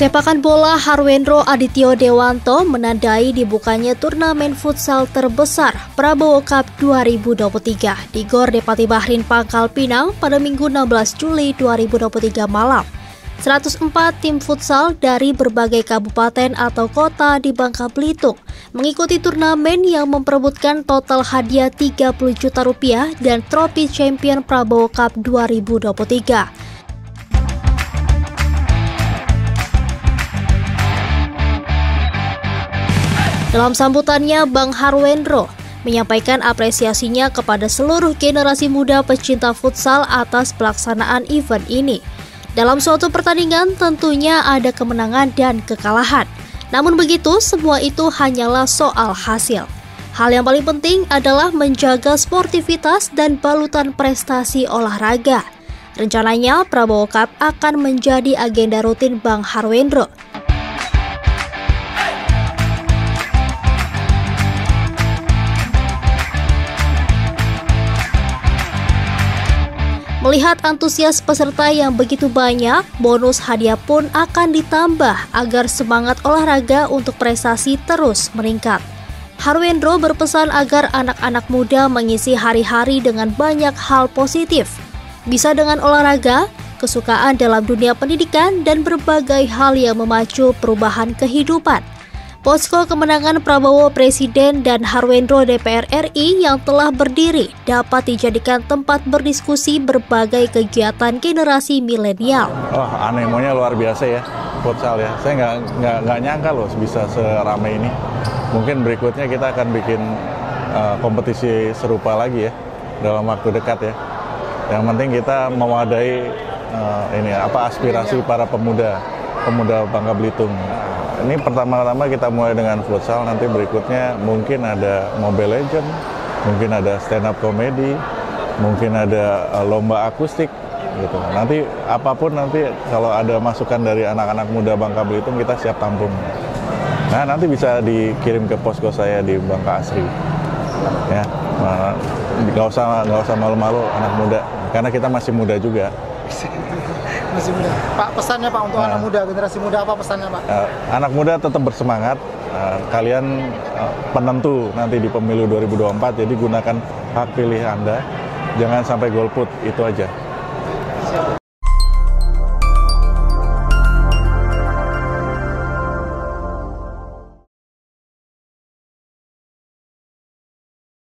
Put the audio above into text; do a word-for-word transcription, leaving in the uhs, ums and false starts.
Sepakan bola Harwendro Adityo Dewanto menandai dibukanya turnamen futsal terbesar Prabowo Cup dua ribu dua puluh tiga di Gor Depati Bahrein Pangkal Pinang pada Minggu enam belas Juli dua ribu dua puluh tiga malam. seratus empat tim futsal dari berbagai kabupaten atau kota di Bangka Belitung mengikuti turnamen yang memperebutkan total hadiah tiga puluh juta rupiah dan trofi Champion Prabowo Cup dua ribu dua puluh tiga. Dalam sambutannya, Bang Harwendro menyampaikan apresiasinya kepada seluruh generasi muda pecinta futsal atas pelaksanaan event ini. Dalam suatu pertandingan tentunya ada kemenangan dan kekalahan. Namun begitu, semua itu hanyalah soal hasil. Hal yang paling penting adalah menjaga sportivitas dan balutan prestasi olahraga. Rencananya, Prabowo Cup akan menjadi agenda rutin Bang Harwendro. Melihat antusias peserta yang begitu banyak, bonus hadiah pun akan ditambah agar semangat olahraga untuk prestasi terus meningkat. Harwendro berpesan agar anak-anak muda mengisi hari-hari dengan banyak hal positif. Bisa dengan olahraga, kesukaan dalam dunia pendidikan, dan berbagai hal yang memacu perubahan kehidupan. Posko kemenangan Prabowo Presiden dan Harwendro D P R R I yang telah berdiri dapat dijadikan tempat berdiskusi berbagai kegiatan generasi milenial. Wah, oh, anemonya luar biasa ya, futsal ya. Saya nggak nggak nggak nyangka loh bisa seramai ini. Mungkin berikutnya kita akan bikin uh, kompetisi serupa lagi ya dalam waktu dekat ya. Yang penting kita mewadahi uh, ini apa aspirasi para pemuda pemuda Bangka Belitung. Ini pertama-tama kita mulai dengan futsal, nanti berikutnya mungkin ada Mobile Legend, mungkin ada stand up comedy, mungkin ada uh, lomba akustik gitu. Nanti apapun nanti kalau ada masukan dari anak-anak muda Bangka Belitung kita siap tampung. Nah, nanti bisa dikirim ke posko saya di Bangka Asri. Ya, nggak usah nggak usah malu-malu anak muda, karena kita masih muda juga. Masih muda. Pak, pesannya Pak untuk nah, anak muda, generasi muda apa pesannya Pak? Uh, anak muda tetap bersemangat, uh, kalian uh, penentu nanti di pemilu dua ribu dua puluh empat, jadi gunakan hak pilih Anda, jangan sampai golput, itu aja.